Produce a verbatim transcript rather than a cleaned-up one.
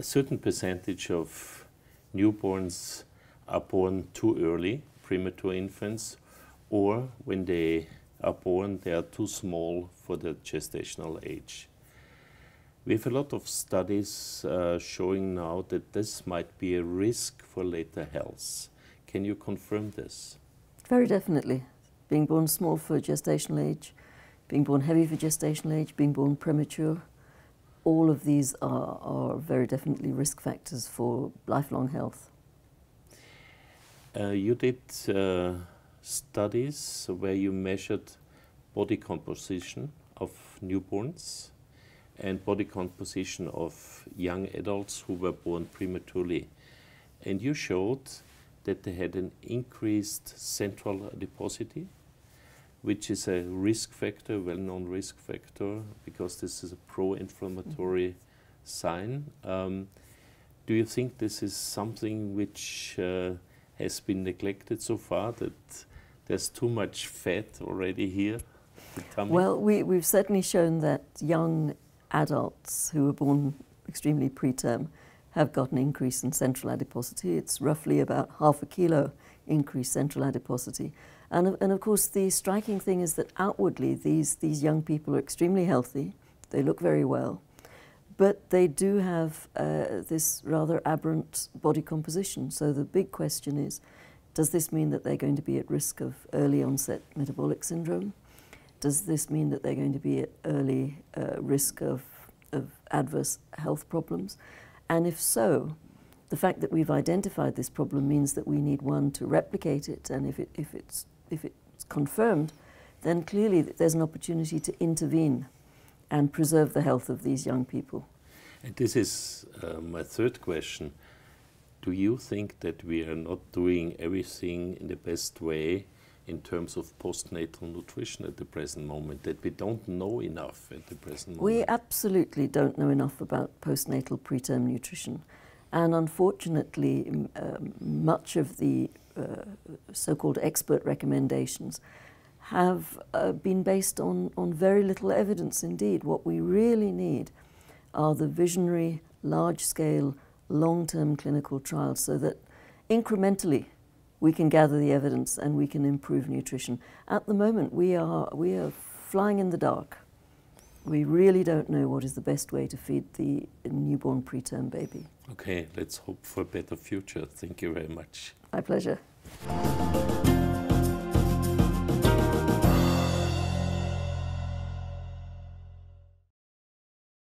a certain percentage of newborns are born too early, premature infants, or when they are born they are too small for their gestational age. We have a lot of studies uh, showing now that this might be a risk for later health. Can you confirm this? Very definitely. Being born small for gestational age, being born heavy for gestational age, being born premature, all of these are, are very definitely risk factors for lifelong health. Uh, you did uh, studies where you measured body composition of newborns and body composition of young adults who were born prematurely. And you showed that they had an increased central adiposity, which is a risk factor, well-known risk factor, because this is a pro-inflammatory mm-hmm. sign. Um, do you think this is something which uh, has been neglected so far, that there's too much fat already here? Well, we, we've certainly shown that young adults who were born extremely preterm have got an increase in central adiposity. It's roughly about half a kilo increased central adiposity. And, and of course, the striking thing is that outwardly these, these young people are extremely healthy, they look very well, but they do have uh, this rather aberrant body composition. So the big question is, does this mean that they're going to be at risk of early onset metabolic syndrome? Does this mean that they're going to be at early uh, risk of, of adverse health problems? And if so, the fact that we've identified this problem means that we need one to replicate it, and if, it, if, it's, if it's confirmed, then clearly there's an opportunity to intervene and preserve the health of these young people. And this is uh, my third question. Do you think that we are not doing everything in the best way in terms of postnatal nutrition at the present moment, that we don't know enough at the present moment? We absolutely don't know enough about postnatal preterm nutrition. And unfortunately, um, much of the uh, so-called expert recommendations have uh, been based on, on very little evidence indeed. What we really need are the visionary, large-scale, long-term clinical trials so that incrementally we can gather the evidence and we can improve nutrition. At the moment, we are, we are flying in the dark. We really don't know what is the best way to feed the newborn preterm baby. Okay, let's hope for a better future. Thank you very much. My pleasure.